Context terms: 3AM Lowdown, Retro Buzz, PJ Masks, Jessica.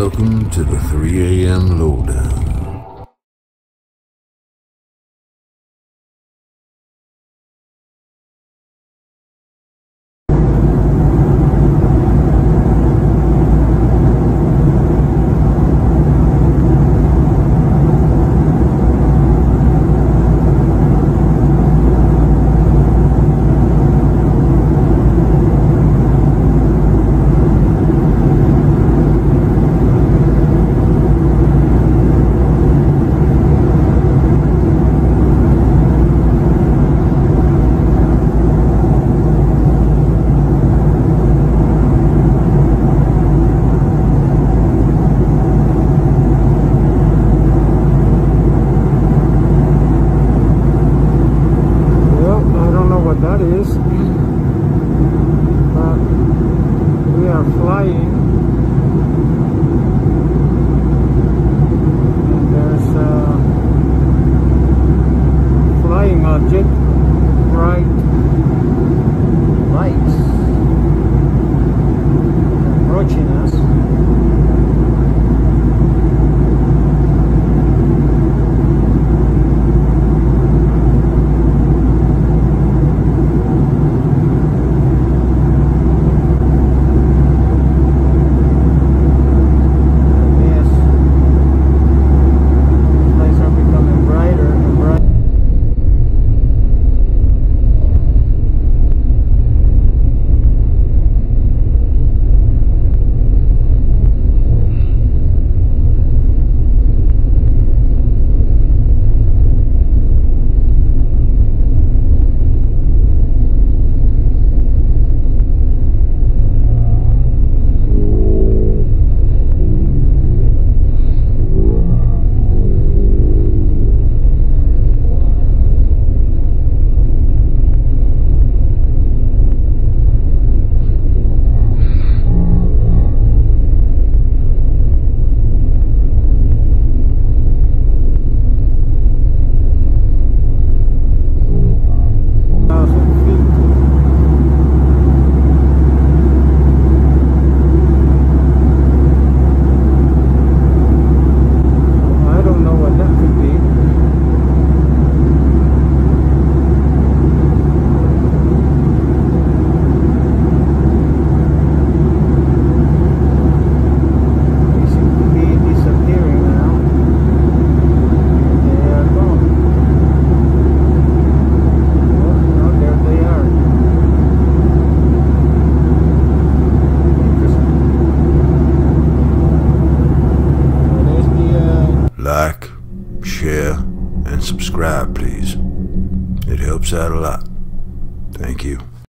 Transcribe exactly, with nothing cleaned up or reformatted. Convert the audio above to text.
Welcome to the three A M Lowdown. That is, but we are flying. And there's a flying object, bright lights approaching us. Like, share, and subscribe, please. It helps out a lot. Thank you.